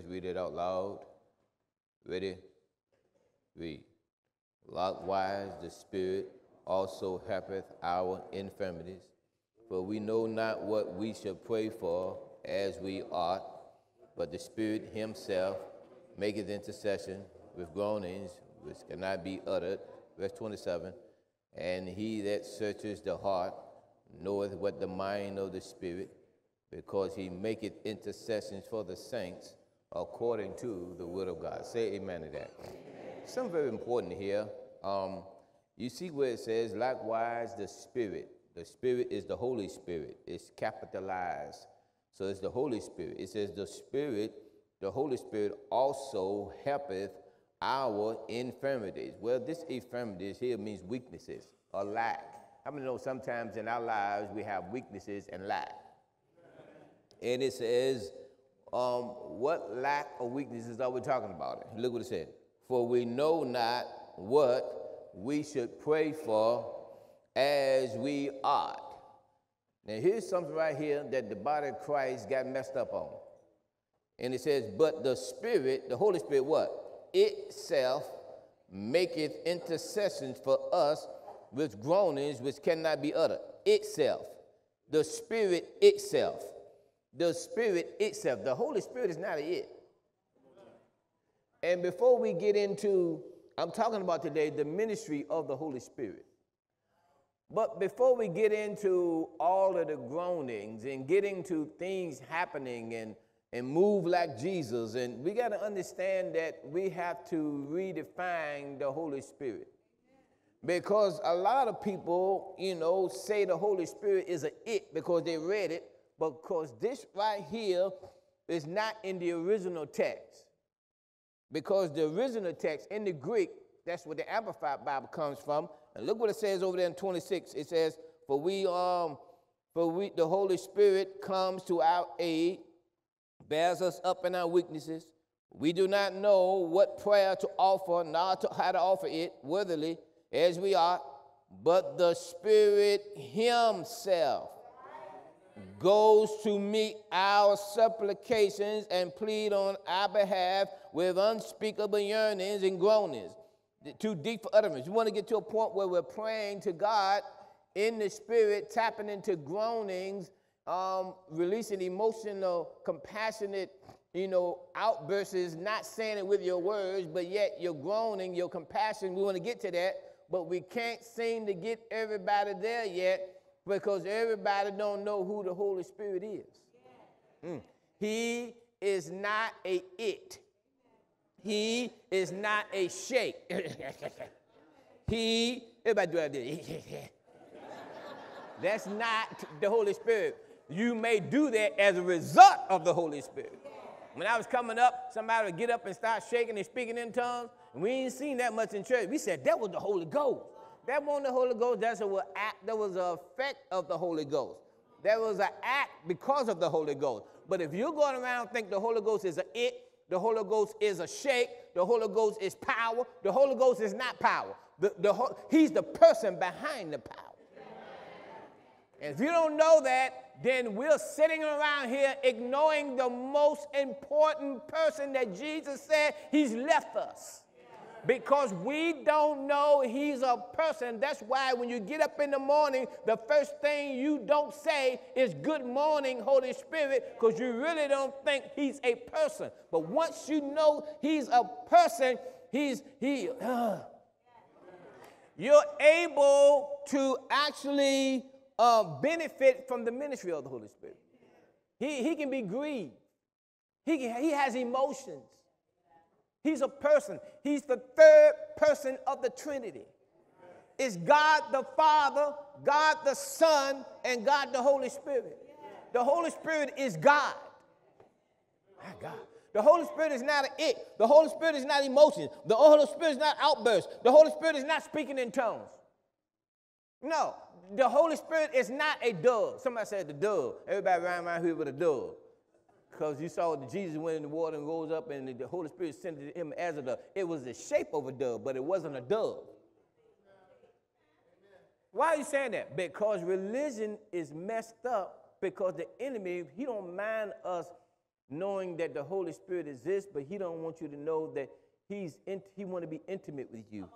Let's read it out loud. Ready? Read. Likewise, the Spirit also helpeth our infirmities, for we know not what we shall pray for as we ought, but the Spirit himself maketh intercession with groanings which cannot be uttered. Verse 27, and he that searches the heart knoweth what the mind of the Spirit, because he maketh intercessions for the saints according to the will of God. Say amen to that. Amen. Something very important here. You see where it says, likewise, the Spirit. The Spirit is the Holy Spirit. It's capitalized. So it's the Holy Spirit. It says the Holy Spirit also helpeth our infirmities. Well, this infirmities here means weaknesses or lack. How many know sometimes in our lives we have weaknesses and lack? And it says, what lack or weaknesses are we talking about? Look what it said. For we know not what we should pray for as we ought. Now, here's something right here that the body of Christ got messed up on. And it says, but the Spirit, the Holy Spirit, what? Itself maketh intercessions for us with groanings which cannot be uttered. Itself. The Spirit itself. The Spirit itself. The Holy Spirit is not an it. And before we get into, I'm talking about today, the ministry of the Holy Spirit. But before we get into all of the groanings and getting to things happening and move like Jesus, and we got to understand that we have to redefine the Holy Spirit. Because a lot of people, you know, say the Holy Spirit is an it because they read it, because this right here is not in the original text. Because the original text in the Greek, that's where the Amplified Bible comes from. And look what it says over there in 26. It says, for we, the Holy Spirit comes to our aid, bears us up in our weaknesses. We do not know what prayer to offer, nor how to offer it worthily as we ought, but the Spirit himself goes to meet our supplications and plead on our behalf with unspeakable yearnings and groanings, too deep for utterance. We want to get to a point where we're praying to God in the Spirit, tapping into groanings, releasing emotional, compassionate, you know, outbursts, not saying it with your words, but yet your groaning, your compassion. We want to get to that, but we can't seem to get everybody there yet, because everybody don't know who the Holy Spirit is. Mm. He is not a it. He is not a shake. He, everybody do that. That's not the Holy Spirit. You may do that as a result of the Holy Spirit. When I was coming up, somebody would get up and start shaking and speaking in tongues. We ain't seen that much in church. We said that was the Holy Ghost. That wasn't the Holy Ghost. That was an effect of the Holy Ghost. That was an act because of the Holy Ghost. But if you're going around and think the Holy Ghost is an it, the Holy Ghost is a shake, the Holy Ghost is power, the Holy Ghost is not power. He's the person behind the power. And if you don't know that, then we're sitting around here ignoring the most important person that Jesus said he's left us. Because we don't know he's a person. That's why when you get up in the morning, the first thing you don't say is good morning, Holy Spirit, because you really don't think he's a person. But once you know he's a person, you're able to actually benefit from the ministry of the Holy Spirit. He can be grieved. He has emotions. He's a person. He's the third person of the Trinity. It's God the Father, God the Son, and God the Holy Spirit. The Holy Spirit is God. My God. The Holy Spirit is not an it. The Holy Spirit is not emotions. The Holy Spirit is not outbursts. The Holy Spirit is not speaking in tongues. No. The Holy Spirit is not a dove. Somebody said the dove. Everybody around here with a dove. Because you saw that Jesus went in the water and rose up, and the Holy Spirit sent him as a dove. It was the shape of a dove, but it wasn't a dove. Why are you saying that? Because religion is messed up, because the enemy, he don't mind us knowing that the Holy Spirit exists, but he don't want you to know that he want to be intimate with you.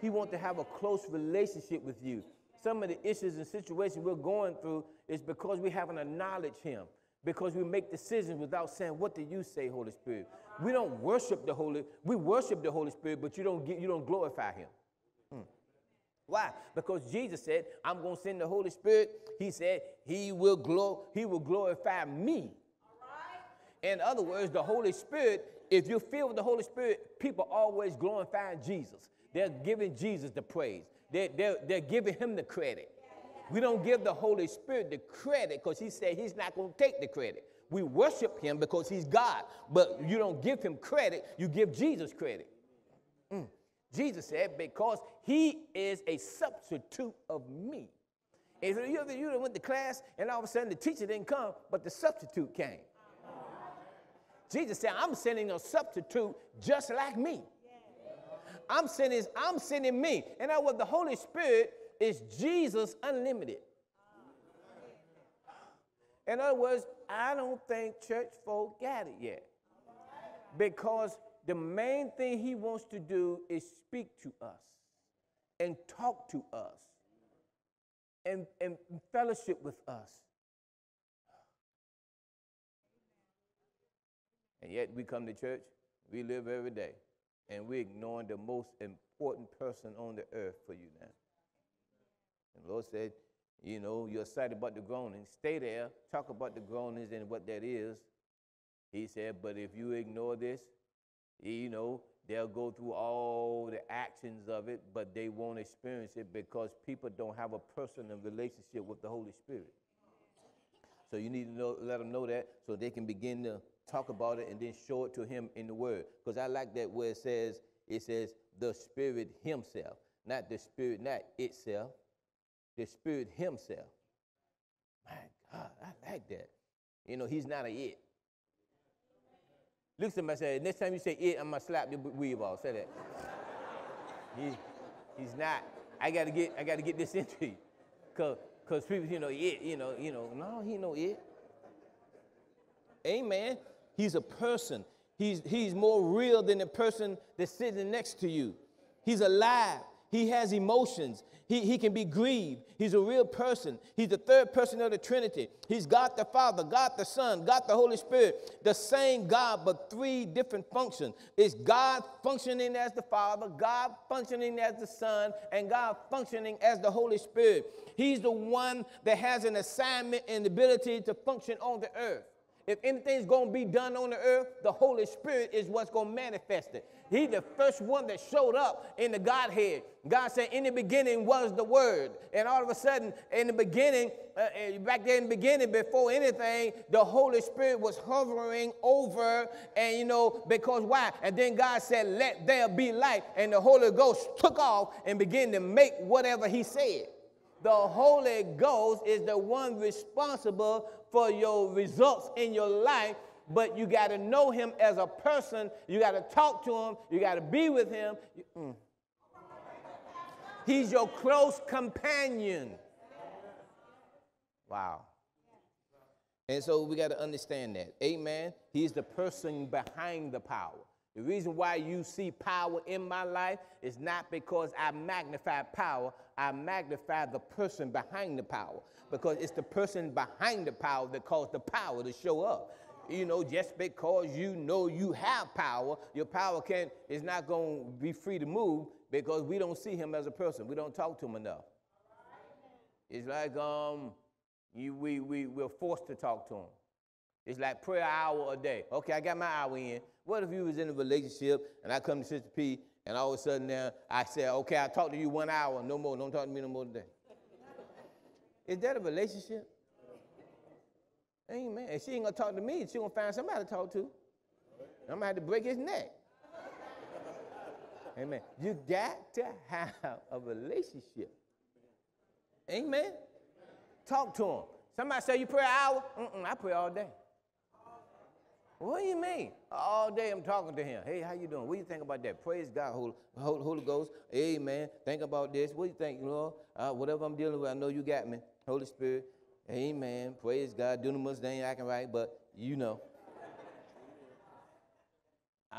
He want to have a close relationship with you. Some of the issues and situations we're going through is because we haven't acknowledged him, because we make decisions without saying, what do you say, Holy Spirit? We don't worship the Holy, we worship the Holy Spirit, but you don't glorify him. Why? Because Jesus said, I'm going to send the Holy Spirit. He said, he will glorify me. In other words, the Holy Spirit, if you're filled with the Holy Spirit, people always glorify Jesus. They're giving Jesus the praise. They're giving him the credit. We don't give the Holy Spirit the credit because he said he's not going to take the credit. We worship him because he's God, but you don't give him credit. You give Jesus credit. Jesus said, because he is a substitute of me. If you went to class and all of a sudden the teacher didn't come, but the substitute came. Jesus said, I'm sending a substitute just like me. I'm sending me. And now what the Holy Spirit is Jesus unlimited. In other words, I don't think church folk got it yet. Because the main thing he wants to do is speak to us and talk to us and fellowship with us. And yet we come to church, we live every day, and we're ignoring the most important person on the earth for you now. And the Lord said, you know, you're excited about the groanings. Stay there, talk about the groanings and what that is. He said, but if you ignore this, you know, they'll go through all the actions of it, but they won't experience it because people don't have a personal relationship with the Holy Spirit. So you need to let them know that so they can begin to talk about it and then show it to him in the word. Because I like that where it says the Spirit himself, not the Spirit, not itself, the Spirit himself. My God, I like that. You know, he's not an it. Look at somebody and say, next time you say it, I'm going to slap your weave off. Say that. He's not. I got to get this into you. Because people, you know, it, you know. No, he no it. Amen. He's a person. He's more real than the person that's sitting next to you. He's alive. He has emotions. He can be grieved. He's a real person. He's the third person of the Trinity. He's God the Father, God the Son, God the Holy Spirit. The same God, but three different functions. It's God functioning as the Father, God functioning as the Son, and God functioning as the Holy Spirit. He's the one that has an assignment and ability to function on the earth. If anything's going to be done on the earth, the Holy Spirit is what's going to manifest it. He's the first one that showed up in the Godhead. God said, in the beginning was the Word. And all of a sudden, in the beginning, back there in the beginning, before anything, the Holy Spirit was hovering over, and you know, because why? And then God said, let there be light. And the Holy Ghost took off and began to make whatever he said. The Holy Ghost is the one responsible for your results in your life, but you got to know him as a person. You got to talk to him. You got to be with him. He's your close companion. Wow. And so we got to understand that. Amen. He's the person behind the power. The reason why you see power in my life is not because I magnify power. I magnify the person behind the power, because it's the person behind the power that caused the power to show up. You know, just because you know you have power, your power is not going to be free to move because we don't see him as a person. We don't talk to him enough. It's like we're forced to talk to him. It's like prayer hour a day. Okay, I got my hour in. What if you was in a relationship and I come to Sister P and all of a sudden now I say, okay, I talked to you 1 hour, no more, don't talk to me no more today. Is that a relationship? Amen. And she ain't going to talk to me. She going to find somebody to talk to. I'm going to have to break his neck. Amen. You got to have a relationship. Amen. Talk to him. Somebody say, you pray an hour? I pray all day. What do you mean? All day I'm talking to him. Hey, how you doing? What do you think about that? Praise God, Holy Ghost. Amen. Think about this. What do you think, Lord? Whatever I'm dealing with, I know you got me. Holy Spirit. Amen. Praise God. Dunamis, they ain't acting right, but you know.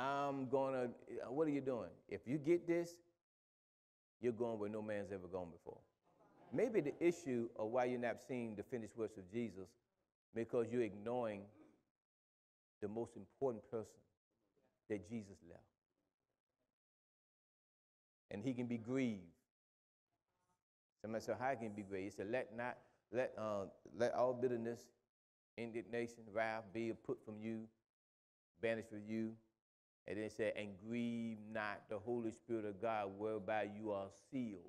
I'm gonna, what are you doing? If you get this, you're going where no man's ever gone before. Maybe the issue of why you're not seeing the finished works of Jesus, because you're ignoring the most important person that Jesus left. And he can be grieved. Somebody said, how can he be grieved? He said, let all bitterness, indignation, wrath be put from you, banished from you. And then it said, and grieve not the Holy Spirit of God, whereby you are sealed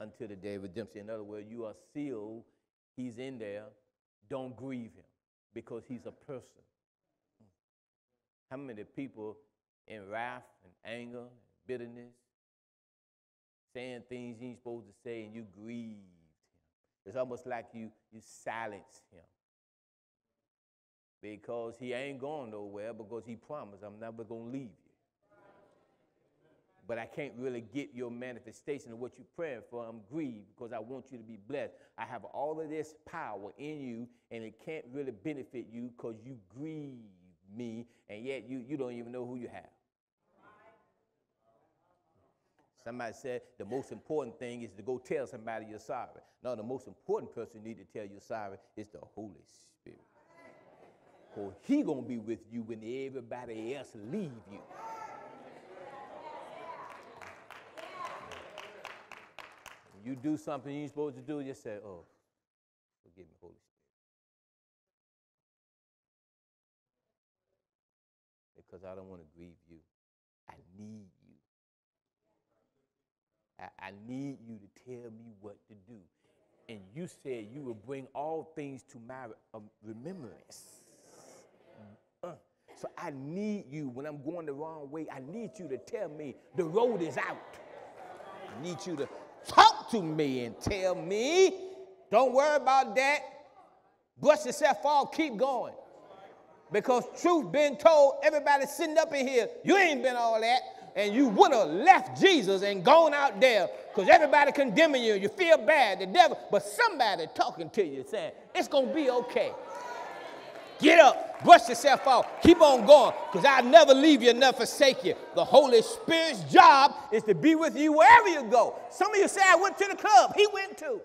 until the day of redemption. In other words, you are sealed. He's in there. Don't grieve him, because he's a person. How many people in wrath and anger and bitterness, saying things you ain't supposed to say, and you grieved him? It's almost like you silenced him. Because he ain't going nowhere, because he promised, I'm never going to leave you. But I can't really get your manifestation of what you're praying for. I'm grieved because I want you to be blessed. I have all of this power in you, and it can't really benefit you because you grieve me, and yet you don't even know who you have. Somebody said the most important thing is to go tell somebody you're sorry. No, the most important person you need to tell you're sorry is the Holy Spirit. Or he gonna be with you when everybody else leave you. When you do something you ain't supposed to do, just say, oh, forgive me, Holy Spirit. Because I don't want to grieve you. I need you. I need you to tell me what to do. And you said you will bring all things to my remembrance. So I need you. When I'm going the wrong way, I need you to tell me the road is out. I need you to talk to me and tell me, don't worry about that. Brush yourself off, keep going. Because truth being told, everybody sitting up in here, you ain't been all that. And you would have left Jesus and gone out there because everybody condemning you. You feel bad, the devil. But somebody talking to you saying, it's going to be okay. Get up, brush yourself off, keep on going, because I'll never leave you, never forsake you. The Holy Spirit's job is to be with you wherever you go. Some of you say, I went to the club. He went too.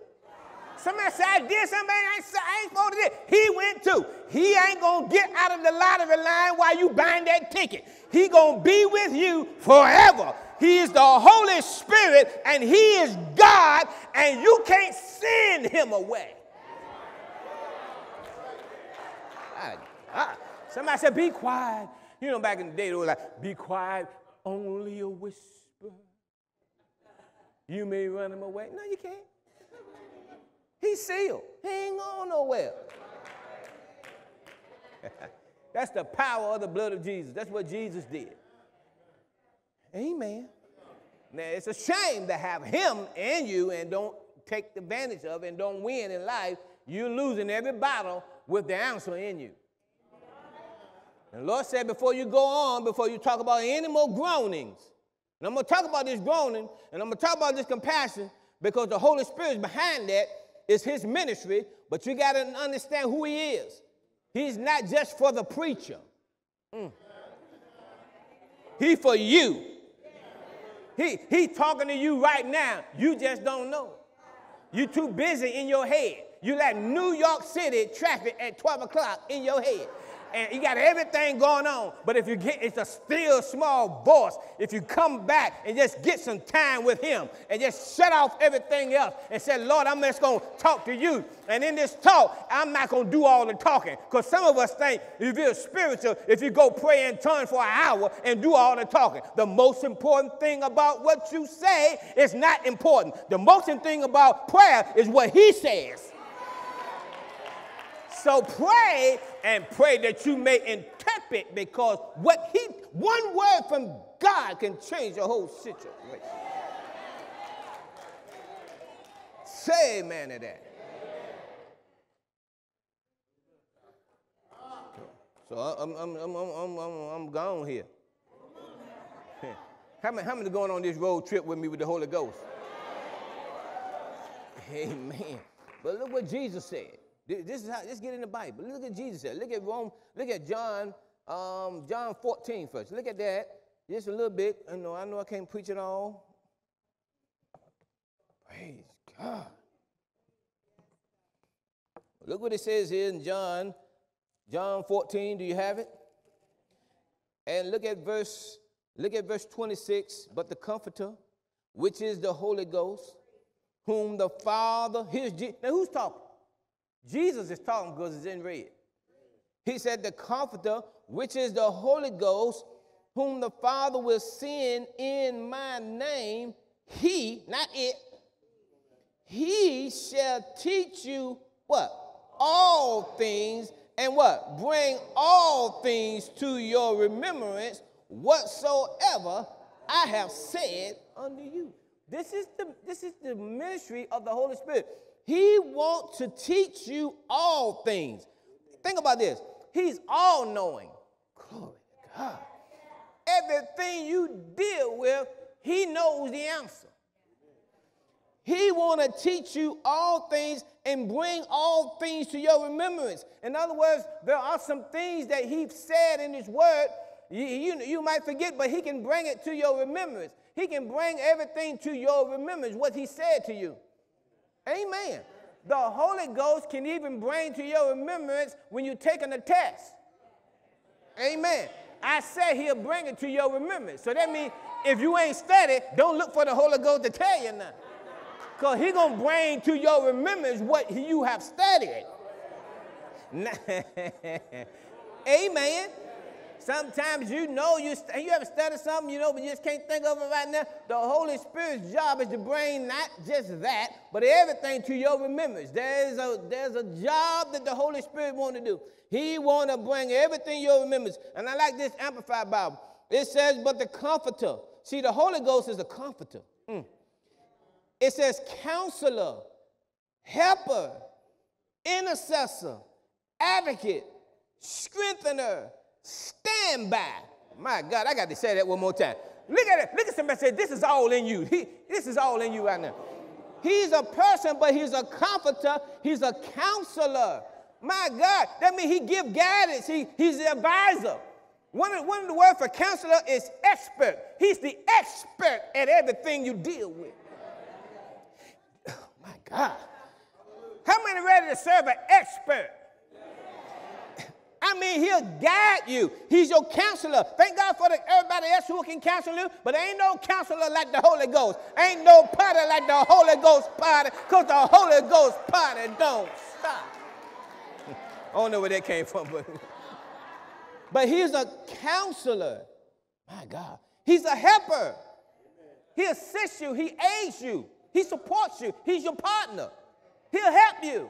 Somebody say, I did something I ain't supposed to do. He went too. He ain't going to get out of the lottery line while you buying that ticket. He going to be with you forever. He is the Holy Spirit, and he is God, and you can't send him away. Somebody said, be quiet. You know, back in the day, they were like, be quiet, only a whisper. You may run him away. No, you can't. He's sealed. He ain't going nowhere. That's the power of the blood of Jesus. That's what Jesus did. Amen. Now, it's a shame to have him in you and don't take advantage of it and don't win in life. You're losing every battle with the answer in you. And the Lord said, before you go on, before you talk about any more groanings, and I'm going to talk about this groaning, and I'm going to talk about this compassion, because the Holy Spirit behind that is his ministry, but you got to understand who he is. He's not just for the preacher. He for you. He talking to you right now. You just don't know. You too busy in your head. You like New York City traffic at 12 o'clock in your head. And you got everything going on, but if you get, it's a still small voice. If you come back and just get some time with him and just shut off everything else and say, Lord, I'm just going to talk to you. And in this talk, I'm not going to do all the talking, because some of us think if you're spiritual, if you go pray in tongues for an hour and do all the talking. The most important thing about what you say is not important. The most important thing about prayer is what he says. So pray, and pray that you may interpret, because one word from God can change your whole situation. Say amen to that. So I'm gone here. How many going on this road trip with me with the Holy Ghost? Amen. But look what Jesus said. This is how. Let's get in the Bible. Look at Jesus. Look at John John 14 first. Look at that. Just a little bit. I know I can't preach it all. Praise God. Look what it says here in John 14. Do you have it? And look at verse 26. But the Comforter, which is the Holy Ghost, whom the Father, now who's talking? Jesus is talking because it's in red. He said, the Comforter, which is the Holy Ghost, whom the Father will send in my name, he, not it, he shall teach you what? All things, and what? Bring all things to your remembrance, whatsoever I have said unto you. This is the ministry of the Holy Spirit. He wants to teach you all things. Think about this. He's all-knowing. Glory to God. Everything you deal with, he knows the answer. He wants to teach you all things and bring all things to your remembrance. In other words, there are some things that he said in his word you might forget, but he can bring it to your remembrance. He can bring everything to your remembrance, what he said to you. Amen. The Holy Ghost can even bring to your remembrance when you're taking a test. Amen. I said he'll bring it to your remembrance. So that means if you ain't studied, don't look for the Holy Ghost to tell you nothing. Because he's going to bring to your remembrance what you have studied. Amen. Sometimes you haven't studied something, but you just can't think of it right now. The Holy Spirit's job is to bring not just that, but everything to your remembrance. There's a job that the Holy Spirit wants to do. He wants to bring everything to your remembrance. And I like this Amplified Bible. It says, but the Comforter. See, the Holy Ghost is a comforter. It says counselor, helper, intercessor, advocate, strengthener, stand by. My God, I got to say that one more time. Look at it. Look at somebody say, this is all in you. This is all in you right now. He's a person, but he's a comforter. He's a counselor. My God, that means he gives guidance. He's the advisor. One of the words for counselor is expert. He's the expert at everything you deal with. Oh, my God. How many are ready to serve an expert? I mean, he'll guide you. He's your counselor. Thank God for everybody else who can counsel you, but there ain't no counselor like the Holy Ghost. Ain't no party like the Holy Ghost party, because the Holy Ghost party don't stop. I don't know where that came from, but he's a counselor. My God. He's a helper. He assists you. He aids you. He supports you. He's your partner. He'll help you.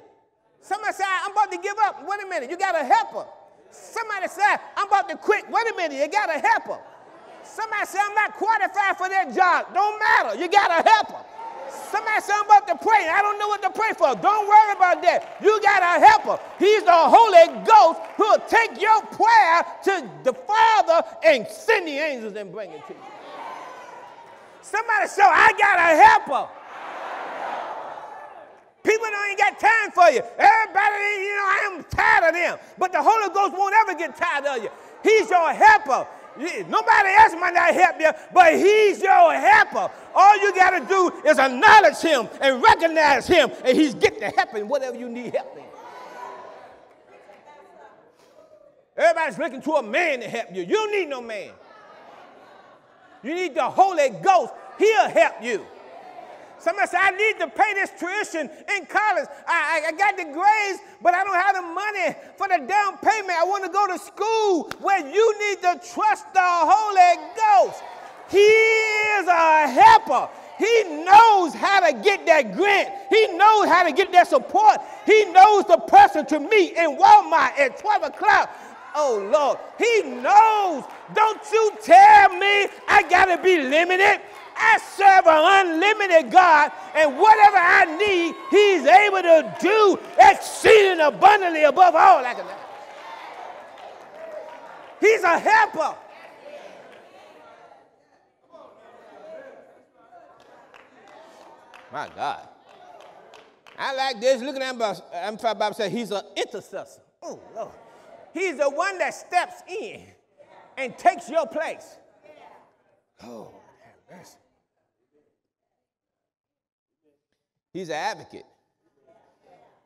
Somebody said, I'm about to give up. Wait a minute. You got a helper. Somebody said, I'm about to quit. Wait a minute, you got a helper. Somebody said, I'm not qualified for that job. Don't matter, you got a helper. Somebody said, I'm about to pray. I don't know what to pray for. Don't worry about that. You got a helper. He's the Holy Ghost who'll take your prayer to the Father and send the angels and bring it to you. Somebody said, I got a helper. People don't even got time for you. Everybody, I am tired of them. But the Holy Ghost won't ever get tired of you. He's your helper. Nobody else might not help you, but he's your helper. All you got to do is acknowledge him and recognize him, and he's get to help in whatever you need help in. Everybody's looking to a man to help you. You don't need no man. You need the Holy Ghost. He'll help you. Somebody said, I need to pay this tuition in college. I got the grades, but I don't have the money for the down payment. I want to go to school. Well, you need to trust the Holy Ghost. He is a helper. He knows how to get that grant. He knows how to get that support. He knows the person to meet in Walmart at 12 o'clock. Oh, Lord, he knows. Don't you tell me I got to be limited. I serve an unlimited God, and whatever I need, he's able to do exceeding abundantly above all I can ask. He's a helper. My God. I like this. Looking at him, Bible says he's an intercessor. Oh, Lord. He's the one that steps in and takes your place. Oh, have mercy. He's an advocate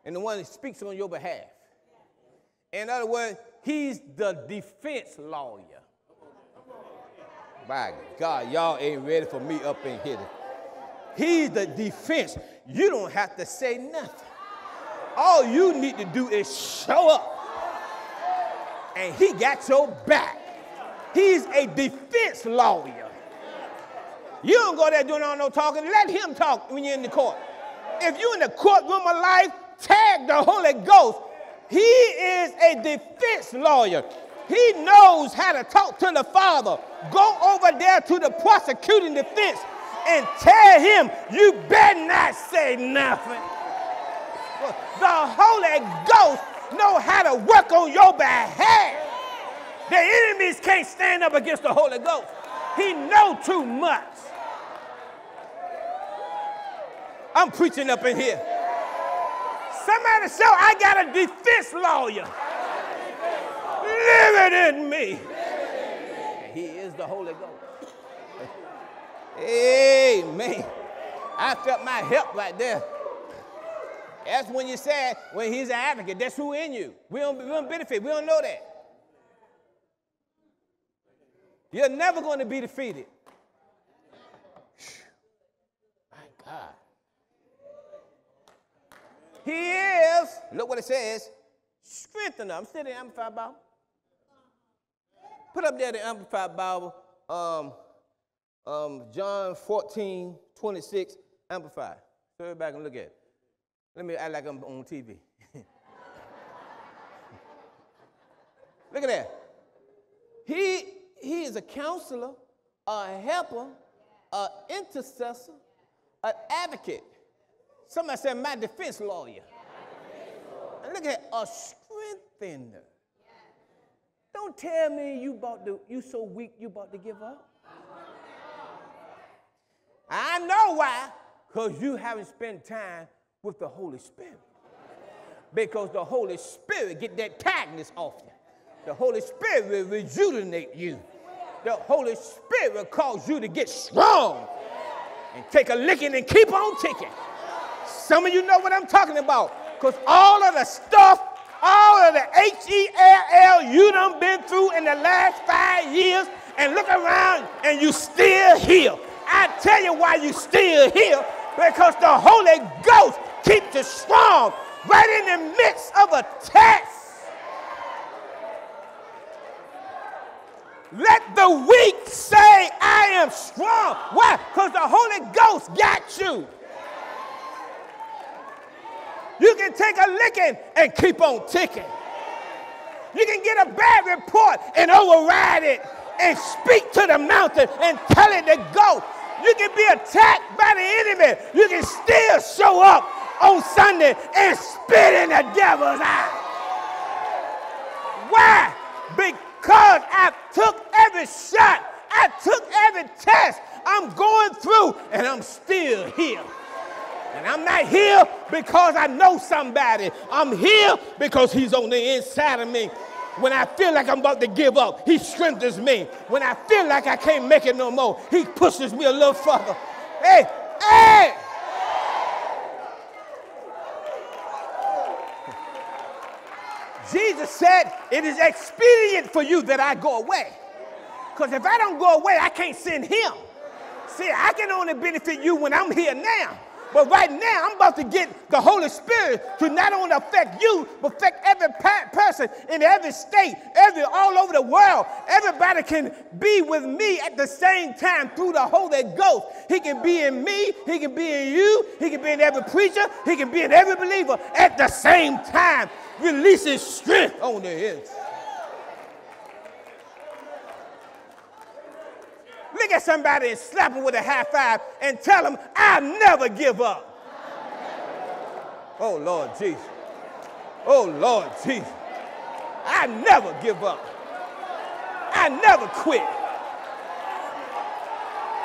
and the one that speaks on your behalf. In other words, he's the defense lawyer. By God, y'all ain't ready for me up in here. He's the defense. You don't have to say nothing. All you need to do is show up. And he got your back. He's a defense lawyer. You don't go there doing all no talking. Let him talk when you're in the court. If you're in the courtroom of life, tag the Holy Ghost. He is a defense lawyer. He knows how to talk to the Father. Go over there to the prosecuting defense and tell him, you better not say nothing. The Holy Ghost knows how to work on your behalf. The enemies can't stand up against the Holy Ghost. He knows too much. I'm preaching up in here. Somebody show, I got a defense lawyer. Living in me. And he is the Holy Ghost. Amen. I felt my help right there. That's when you said, when he's an advocate, that's who in you. We don't benefit. We don't know that. You're never going to be defeated. My God. He is, look what it says, strengthened. I'm still in the Amplified Bible. Put up there the Amplified Bible, John 14, 26, Amplified. So everybody can look at it. Let me act like I'm on TV. Look at that. He is a counselor, a helper, an intercessor, an advocate. Somebody said, my defense lawyer. And look at that, a strengthener. Don't tell me you so weak you about to give up. I know why, because you haven't spent time with the Holy Spirit. Because the Holy Spirit get that tiredness off you. The Holy Spirit will rejuvenate you. The Holy Spirit will cause you to get strong and take a licking and keep on ticking. Some of you know what I'm talking about, because all of the stuff, all of the hell you done been through in the last 5 years, and look around and you still here. I tell you why you still here, because the Holy Ghost keeps you strong right in the midst of a test. Let the weak say, I am strong. Why? Because the Holy Ghost got you. You can take a licking and keep on ticking. You can get a bad report and override it and speak to the mountain and tell it to go. You can be attacked by the enemy. You can still show up on Sunday and spit in the devil's eye. Why? Because I took every shot. I took every test I'm going through, and I'm still here. And I'm not here because I know somebody. I'm here because he's on the inside of me. When I feel like I'm about to give up, he strengthens me. When I feel like I can't make it no more, he pushes me a little further. Hey, hey! Jesus said, it is expedient for you that I go away. Because if I don't go away, I can't send him. See, I can only benefit you when I'm here now. But right now, I'm about to get the Holy Spirit to not only affect you, but affect every person in every state, all over the world. Everybody can be with me at the same time through the Holy Ghost. He can be in me. He can be in you. He can be in every preacher. He can be in every believer at the same time, releasing strength on the inside. Look at somebody and slap them with a high five and tell them, I'll never give up. Oh, Lord Jesus. Oh, Lord Jesus. I never give up. I never quit.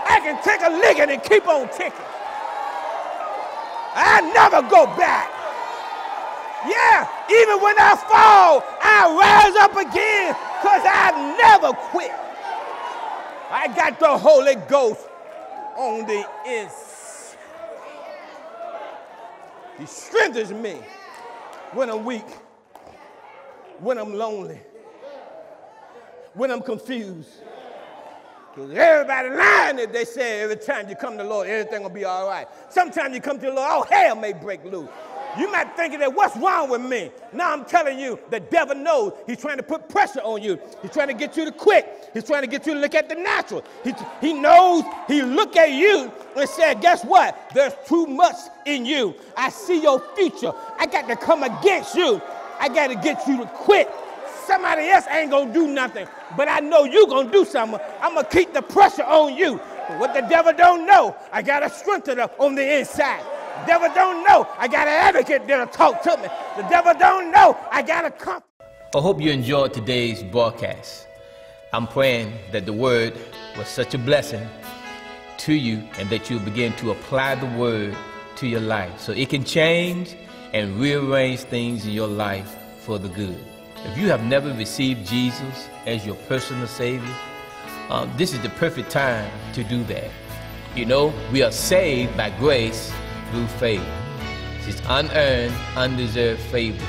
I can take a licking and keep on ticking. I never go back. Yeah, even when I fall, I rise up again because I never quit. I got the Holy Ghost on the inside. He strengthens me when I'm weak, when I'm lonely, when I'm confused. Because everybody lying that they say every time you come to the Lord, everything will be all right. Sometimes you come to the Lord, all hell may break loose. You might think that, what's wrong with me? Now I'm telling you, the devil knows. He's trying to put pressure on you. He's trying to get you to quit. He's trying to get you to look at the natural. He knows, he look at you and said, guess what? There's too much in you. I see your future. I got to come against you. I got to get you to quit. Somebody else ain't going to do nothing, but I know you're going to do something. I'm going to keep the pressure on you. What the devil don't know, I got a strengthener on the inside. The devil don't know, I got an advocate that'll talk to me. The devil don't know, I got a comfort. I hope you enjoyed today's broadcast. I'm praying that the word was such a blessing to you and that you'll begin to apply the word to your life so it can change and rearrange things in your life for the good. If you have never received Jesus as your personal Savior, this is the perfect time to do that. You know, we are saved by grace through faith. It's unearned, undeserved favor.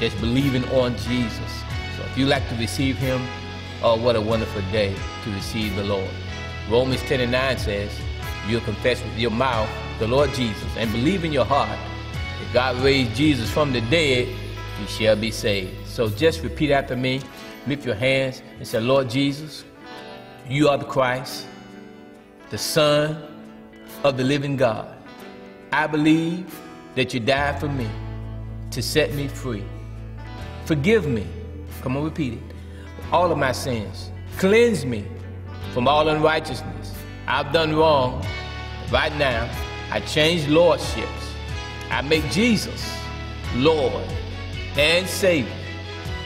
Just believing on Jesus. So if you like to receive Him, oh, what a wonderful day to receive the Lord. Romans 10:9 says, you'll confess with your mouth the Lord Jesus and believe in your heart that God raised Jesus from the dead, you shall be saved. So just repeat after me, lift your hands and say, Lord Jesus, you are the Christ, the Son of the living God. I believe that you died for me to set me free. Forgive me, come on, repeat it, all of my sins. Cleanse me from all unrighteousness. I've done wrong. Right now, I change lordships. I make Jesus Lord and Savior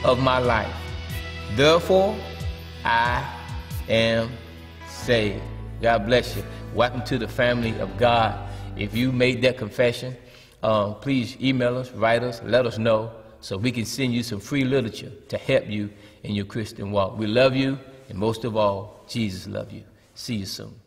of my life. Therefore, I am saved. God bless you. Welcome to the family of God. If you made that confession, please email us, write us, let us know so we can send you some free literature to help you in your Christian walk. We love you, and most of all, Jesus loves you. See you soon.